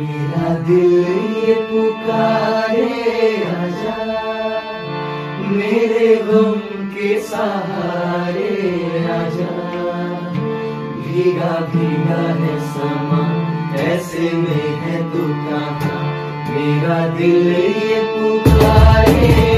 मेरा दिल ये पुकारे आजा, मेरे गम के सहारे आजा। भीगा भीगा है समा, ऐसे में है तू कहाँ, मेरा दिल ये पुकारे।